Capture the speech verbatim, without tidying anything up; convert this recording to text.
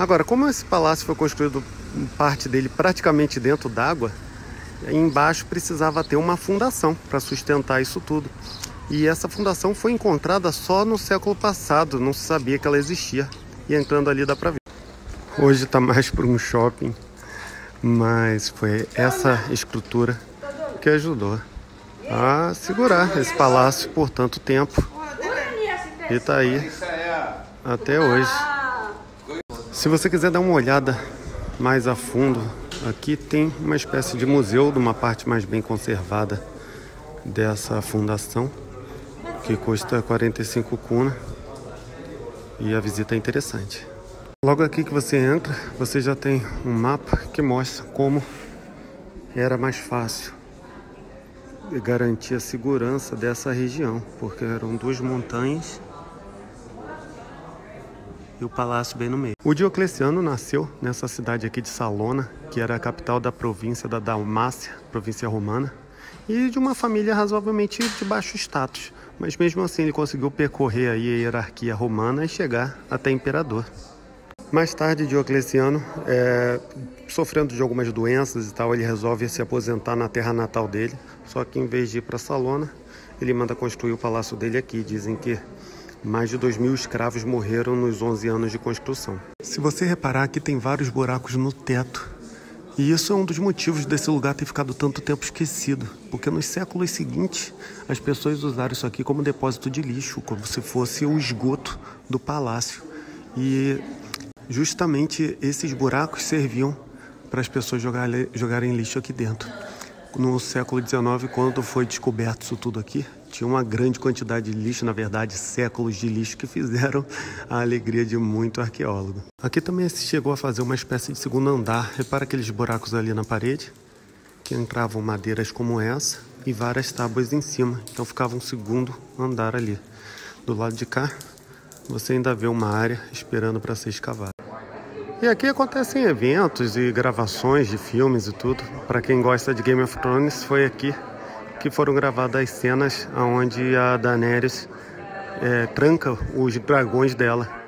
Agora, como esse palácio foi construído, parte dele praticamente dentro d'água, embaixo precisava ter uma fundação para sustentar isso tudo. E essa fundação foi encontrada só no século passado, não se sabia que ela existia. E entrando ali dá para ver. Hoje está mais para um shopping, mas foi essa estrutura que ajudou a segurar esse palácio por tanto tempo. E está aí até hoje. Se você quiser dar uma olhada mais a fundo, aqui tem uma espécie de museu de uma parte mais bem conservada dessa fundação, que custa quarenta e cinco kuna, e a visita é interessante. Logo aqui que você entra, você já tem um mapa que mostra como era mais fácil garantir a segurança dessa região, porque eram duas montanhas e o palácio bem no meio. O Diocleciano nasceu nessa cidade aqui de Salona, que era a capital da província da Dalmácia, província romana, e de uma família razoavelmente de baixo status. Mas mesmo assim ele conseguiu percorrer aí a hierarquia romana e chegar até imperador. Mais tarde, Diocleciano, é, sofrendo de algumas doenças e tal, ele resolve se aposentar na terra natal dele. Só que em vez de ir para Salona, ele manda construir o palácio dele aqui. Dizem que mais de dois mil escravos morreram nos onze anos de construção. Se você reparar, aqui tem vários buracos no teto. E isso é um dos motivos desse lugar ter ficado tanto tempo esquecido, porque nos séculos seguintes as pessoas usaram isso aqui como depósito de lixo, como se fosse o esgoto do palácio. E justamente esses buracos serviam para as pessoas jogarem lixo aqui dentro. No século dezenove, quando foi descoberto isso tudo aqui, tinha uma grande quantidade de lixo, na verdade, séculos de lixo que fizeram a alegria de muito arqueólogo. Aqui também se chegou a fazer uma espécie de segundo andar. Repara aqueles buracos ali na parede, que entravam madeiras como essa e várias tábuas em cima. Então ficava um segundo andar ali. Do lado de cá, você ainda vê uma área esperando para ser escavada. E aqui acontecem eventos e gravações de filmes e tudo. Para quem gosta de Game of Thrones, foi aqui que foram gravadas as cenas onde a Daenerys é, tranca os dragões dela.